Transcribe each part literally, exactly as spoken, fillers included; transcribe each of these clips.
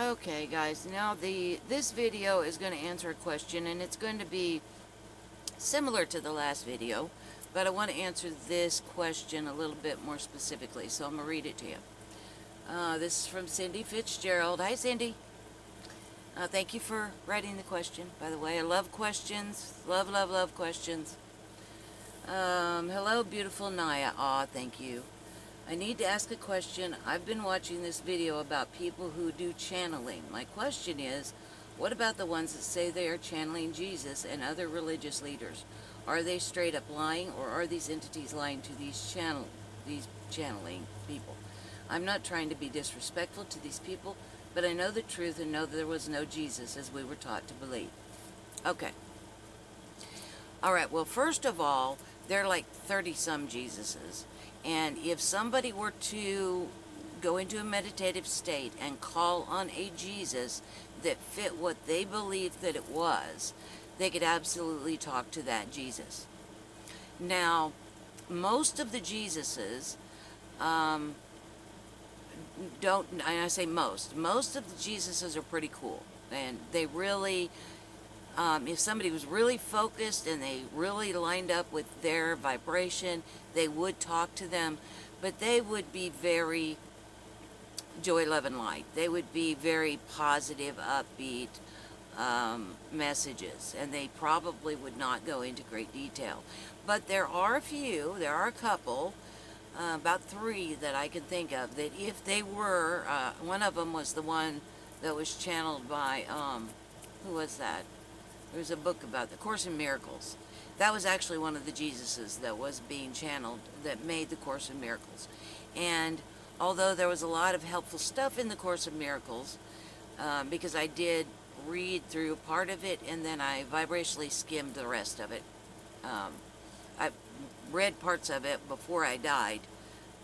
Okay guys, now the this video is going to answer a question, and it's going to be similar to the last video, but I want to answer this question a little bit more specifically, so I'm going to read it to you. Uh, this is from Cindy Fitzgerald. Hi Cindy. Uh, thank you for writing the question, by the way. I love questions. Love, love, love questions. Um, hello beautiful Naya. Aw, thank you. I need to ask a question. I've been watching this video about people who do channeling. My question is, what about the ones that say they are channeling Jesus and other religious leaders? Are they straight up lying, or are these entities lying to these channel, these channeling people? I'm not trying to be disrespectful to these people, but I know the truth and know that there was no Jesus as we were taught to believe. Okay. All right, well, first of all, there are like thirty-some Jesuses. And if somebody were to go into a meditative state and call on a Jesus that fit what they believed that it was, they could absolutely talk to that Jesus. Now, most of the Jesuses um, don't, and I say most, most of the Jesuses are pretty cool. And they really, um, if somebody was really focused and they really lined up with their vibration, they would talk to them, but they would be very joy, love, and light. They would be very positive, upbeat um, messages, and they probably would not go into great detail. But there are a few, there are a couple, uh, about three that I can think of, that if they were, uh, one of them was the one that was channeled by, um, who was that? There was a book about the Course in Miracles. That was actually one of the Jesuses that was being channeled that made the Course in Miracles. And although there was a lot of helpful stuff in the Course in Miracles, um, because I did read through part of it and then I vibrationally skimmed the rest of it. Um, I read parts of it before I died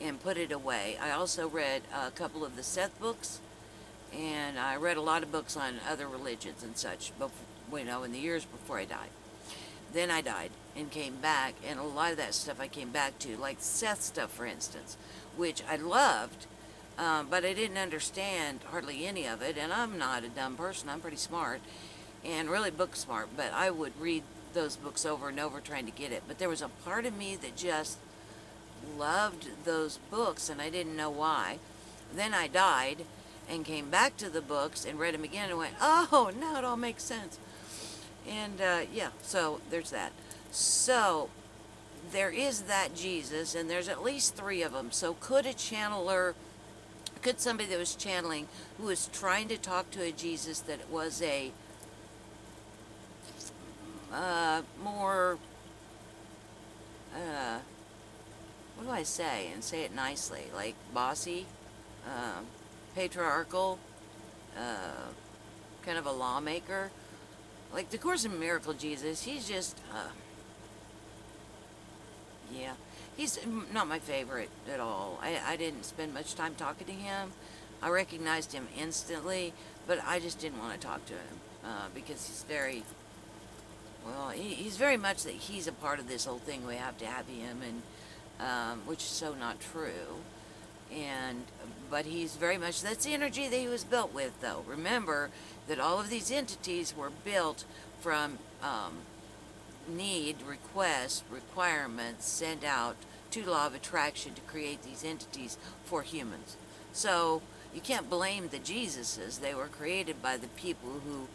and put it away. I also read a couple of the Seth books, and I read a lot of books on other religions and such, before, you know, in the years before I died. Then I died and came back, and a lot of that stuff I came back to, like Seth stuff, for instance, which I loved, um, but I didn't understand hardly any of it, and I'm not a dumb person. I'm pretty smart, and really book smart, but I would read those books over and over trying to get it. But there was a part of me that just loved those books, and I didn't know why. Then I died and came back to the books and read them again and went, oh, now it all makes sense. And, uh, yeah, so there's that. So, there is that Jesus, and there's at least three of them. So, could a channeler, could somebody that was channeling, who was trying to talk to a Jesus that was a uh, more, uh, what do I say? And say it nicely, like bossy, uh, patriarchal, uh, kind of a lawmaker. Like the Course in Miracle Jesus, he's just, uh, yeah, he's not my favorite at all. I, I didn't spend much time talking to him. I recognized him instantly, but I just didn't want to talk to him uh, because he's very, well, he, he's very much that he's a part of this whole thing. We have to have him, and um, which is so not true. And, but he's very much, that's the energy that he was built with, though. Remember that all of these entities were built from um, need, request, requirements sent out to law of attraction to create these entities for humans. So you can't blame the Jesuses. They were created by the people who,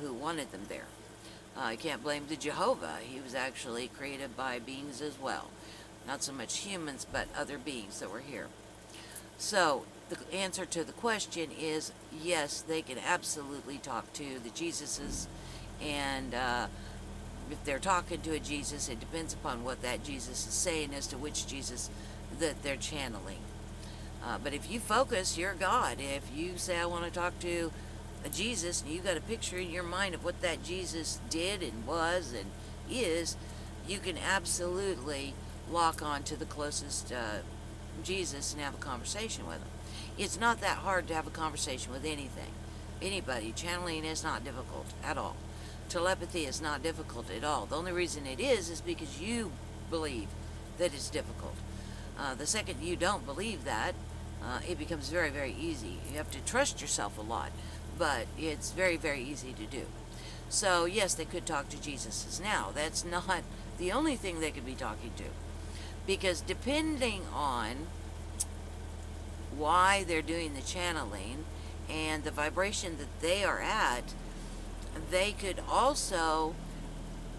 who wanted them there. Uh, you can't blame the Jehovah. He was actually created by beings as well. Not so much humans, but other beings that were here. So, the answer to the question is, yes, they can absolutely talk to the Jesuses, and uh, if they're talking to a Jesus, it depends upon what that Jesus is saying as to which Jesus that they're channeling. Uh, but if you focus, you're God. If you say, I want to talk to a Jesus, and you've got a picture in your mind of what that Jesus did and was and is, you can absolutely lock on to the closest uh Jesus and have a conversation with him. It's not that hard to have a conversation with anything, anybody. Channeling is not difficult at all. Telepathy is not difficult at all. The only reason it is is because you believe that it's difficult. Uh, the second you don't believe that, uh, it becomes very, very easy. You have to trust yourself a lot. but it's very, very easy to do. So yes, they could talk to Jesus's. Now, that's not the only thing they could be talking to, because depending on why they're doing the channeling and the vibration that they are at, they could also,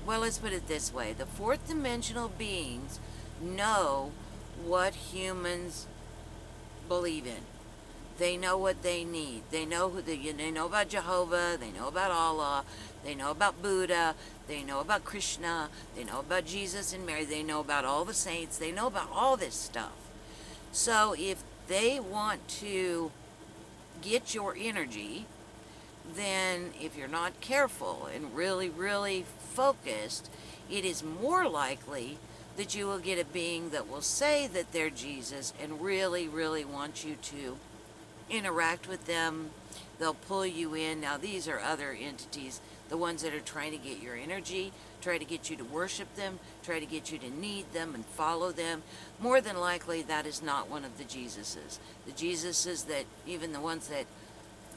well, let's put it this way, the fourth dimensional beings know what humans believe in. They know what they need. They know who they, they know about Jehovah, they know about Allah, they know about Buddha, they know about Krishna, they know about Jesus and Mary, they know about all the saints, they know about all this stuff. So if they want to get your energy, then if you're not careful and really, really focused, it is more likely that you will get a being that will say that they're Jesus and really, really want you to interact with them. They'll pull you in. Now, these are other entities, the ones that are trying to get your energy, try to get you to worship them, try to get you to need them and follow them. More than likely, that is not one of the Jesuses. The Jesuses that, even the ones that,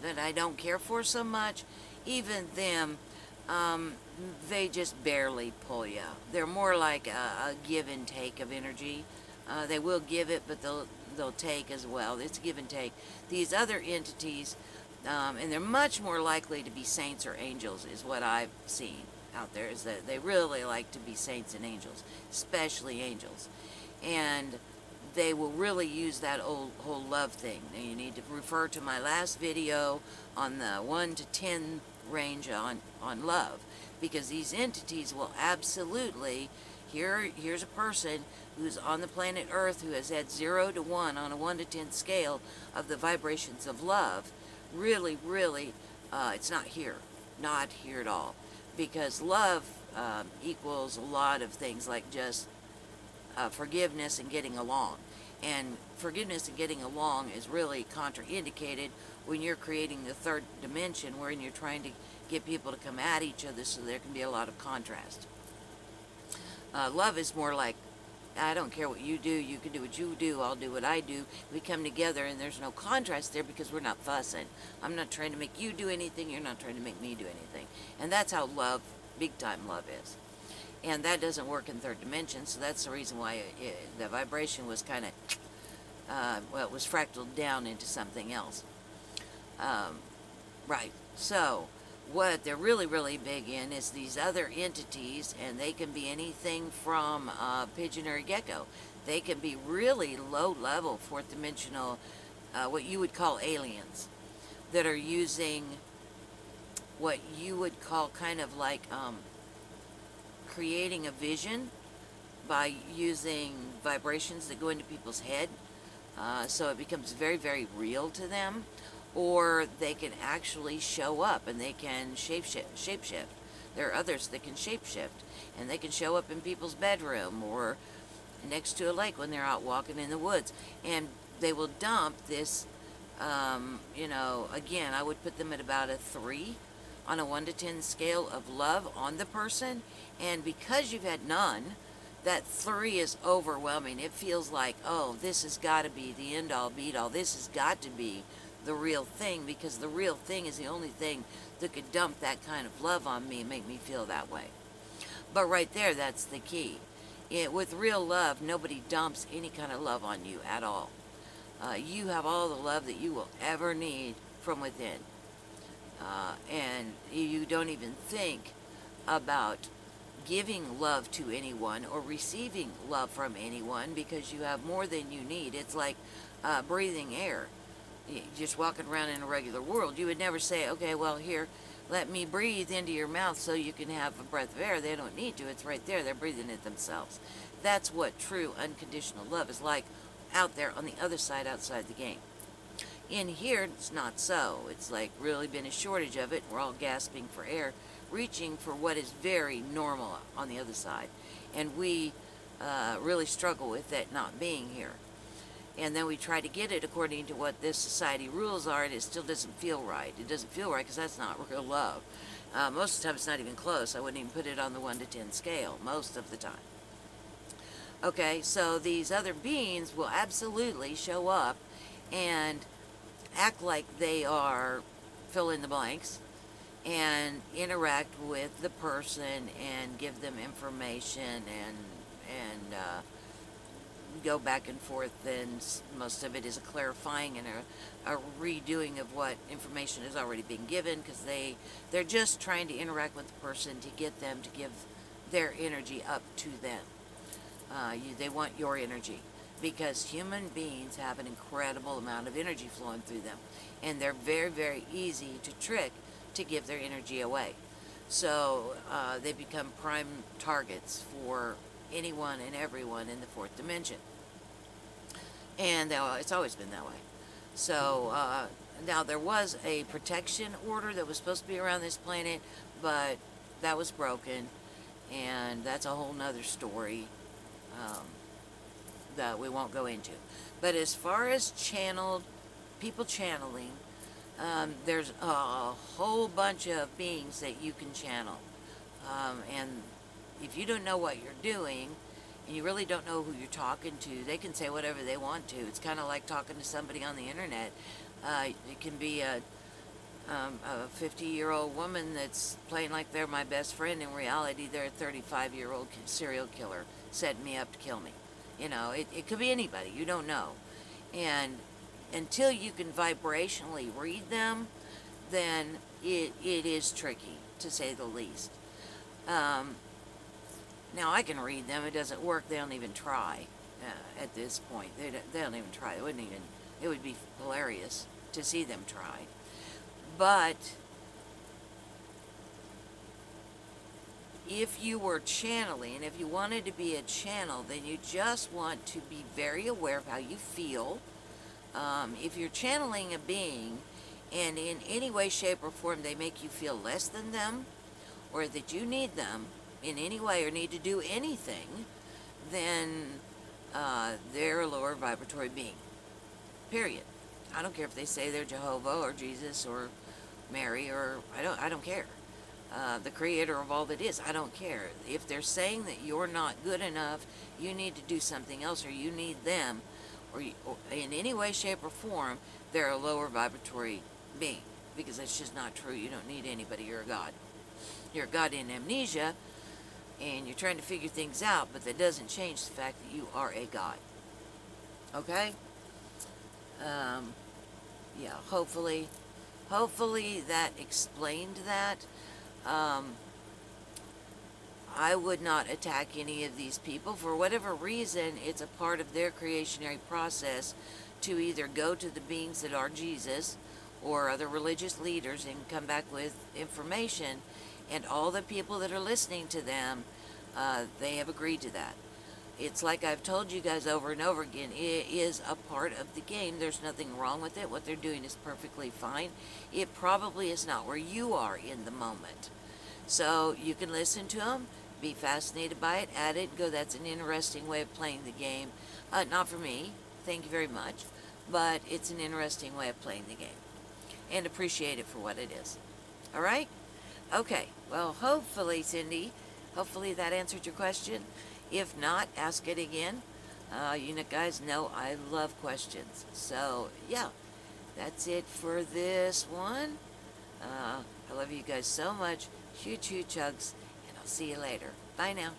that I don't care for so much, even them, um, they just barely pull you. They're more like a, a give and take of energy. Uh, they will give it, but they'll, they'll take as well. It's give and take. These other entities, um, and they're much more likely to be saints or angels, is what I've seen out there, is that they really like to be saints and angels, especially angels. And they will really use that old whole love thing. Now, you need to refer to my last video on the one to ten range on, on love, because these entities will absolutely, here, here's a person who's on the planet Earth who has had zero to one on a one to ten scale of the vibrations of love. Really, really, uh, it's not here. Not here at all. Because love um, equals a lot of things, like just uh, forgiveness and getting along. And forgiveness and getting along is really contraindicated when you're creating the third dimension, wherein you're trying to get people to come at each other so there can be a lot of contrast. Uh, love is more like, I don't care what you do, you can do what you do, I'll do what I do. We come together and there's no contrast there because we're not fussing. I'm not trying to make you do anything, you're not trying to make me do anything. And that's how love, big time love, is. And that doesn't work in third dimension, so that's the reason why it, it, the vibration was kind of, uh, well, it was fractaled down into something else. Um, right, so what they're really, really big in is these other entities, and they can be anything from a pigeon or a gecko. They can be really low-level, fourth-dimensional, uh, what you would call aliens, that are using what you would call kind of like um, creating a vision by using vibrations that go into people's head, uh, so it becomes very, very real to them. Or they can actually show up and they can shapeshift. shapeshift. There are others that can shapeshift. And they can show up in people's bedroom or next to a lake when they're out walking in the woods. And they will dump this, um, you know, again, I would put them at about a three on a one to ten scale of love on the person. And because you've had none, that three is overwhelming. It feels like, oh, this has got to be the end-all, beat-all. This has got to be the real thing, because the real thing is the only thing that could dump that kind of love on me and make me feel that way. But right there, that's the key. It, with real love, nobody dumps any kind of love on you at all. Uh, you have all the love that you will ever need from within. Uh, and you don't even think about giving love to anyone or receiving love from anyone, because you have more than you need. It's like uh, breathing air. Just walking around in a regular world, you would never say, okay, well, here, let me breathe into your mouth so you can have a breath of air. They don't need to. It's right there. They're breathing it themselves. That's what true unconditional love is like out there on the other side, outside the game. In here, it's not so. It's like really been a shortage of it. We're all gasping for air, reaching for what is very normal on the other side. And we uh, really struggle with that not being here. And then we try to get it according to what this society rules are, and it still doesn't feel right. It doesn't feel right because that's not real love. Uh, most of the time, it's not even close. I wouldn't even put it on the one to ten scale, most of the time. Okay, so these other beings will absolutely show up and act like they are fill in the blanks, and interact with the person and give them information and and uh, go back and forth. Then most of it is a clarifying and a, a redoing of what information has already been given, because they they're just trying to interact with the person to get them to give their energy up to them. Uh, you, they want your energy, because human beings have an incredible amount of energy flowing through them, and they're very, very easy to trick to give their energy away. So uh, they become prime targets for anyone and everyone in the fourth dimension, and they, it's always been that way. So uh, now there was a protection order that was supposed to be around this planet, but that was broken, and that's a whole nother story um, that we won't go into. But as far as channeled people channeling, um, there's a whole bunch of beings that you can channel, um, and if you don't know what you're doing and you really don't know who you're talking to, they can say whatever they want to. It's kind of like talking to somebody on the internet. Uh, it can be a fifty-year-old um, woman that's playing like they're my best friend. In reality, they're a thirty-five-year-old serial killer setting me up to kill me. You know, it, it could be anybody. You don't know. And until you can vibrationally read them, then it, it is tricky, to say the least. Um... Now, I can read them. It doesn't work. They don't even try uh, at this point. They don't, they don't even try. It wouldn't even, it would be hilarious to see them try. But if you were channeling, and if you wanted to be a channel, then you just want to be very aware of how you feel. Um, if you're channeling a being, and in any way, shape, or form, they make you feel less than them, or that you need them in any way or need to do anything, then uh, they're a lower vibratory being, period. I don't care if they say they're Jehovah or Jesus or Mary, or I don't I don't care, uh, the creator of all that is. I don't care if they're saying that you're not good enough, you need to do something else, or you need them, or, you, or in any way, shape, or form, they're a lower vibratory being, because that's just not true. You don't need anybody. You're a god. You're a god in amnesia, and you're trying to figure things out, but that doesn't change the fact that you are a god. Okay? Um, yeah, hopefully, hopefully that explained that. Um, I would not attack any of these people. For whatever reason, it's a part of their creationary process to either go to the beings that are Jesus or other religious leaders and come back with information. And all the people that are listening to them, uh, they have agreed to that. It's like I've told you guys over and over again, it is a part of the game. There's nothing wrong with it. What they're doing is perfectly fine. It probably is not where you are in the moment. So you can listen to them, be fascinated by it, add it, go, that's an interesting way of playing the game. Uh, not for me, thank you very much, but it's an interesting way of playing the game. And appreciate it for what it is. All right? Okay, well, hopefully, Cindy, hopefully that answered your question. If not, ask it again. Uh, you guys know I love questions. So, yeah, that's it for this one. Uh, I love you guys so much. Choo-choo chugs, and I'll see you later. Bye now.